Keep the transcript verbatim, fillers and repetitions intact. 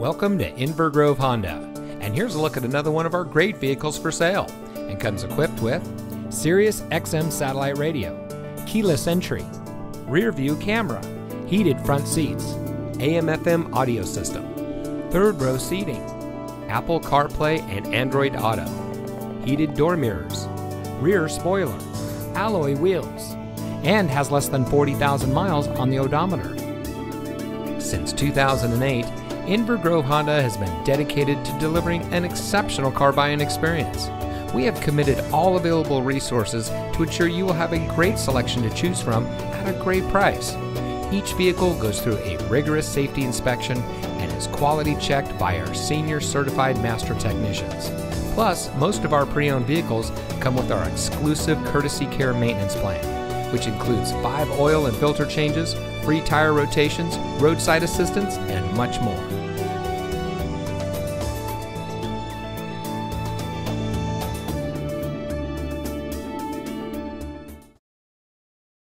Welcome to Inver Grove Honda, and here's a look at another one of our great vehicles for sale, and comes equipped with Sirius X M satellite radio, keyless entry, rear view camera, heated front seats, A M F M audio system, third row seating, Apple CarPlay and Android Auto, heated door mirrors, rear spoiler, alloy wheels, and has less than forty thousand miles on the odometer. Since two thousand eight, Inver Grove Honda has been dedicated to delivering an exceptional car buying experience. We have committed all available resources to ensure you will have a great selection to choose from at a great price. Each vehicle goes through a rigorous safety inspection and is quality checked by our senior certified master technicians. Plus, most of our pre-owned vehicles come with our exclusive courtesy care maintenance plan, which includes five oil and filter changes, free tire rotations, roadside assistance, and much more.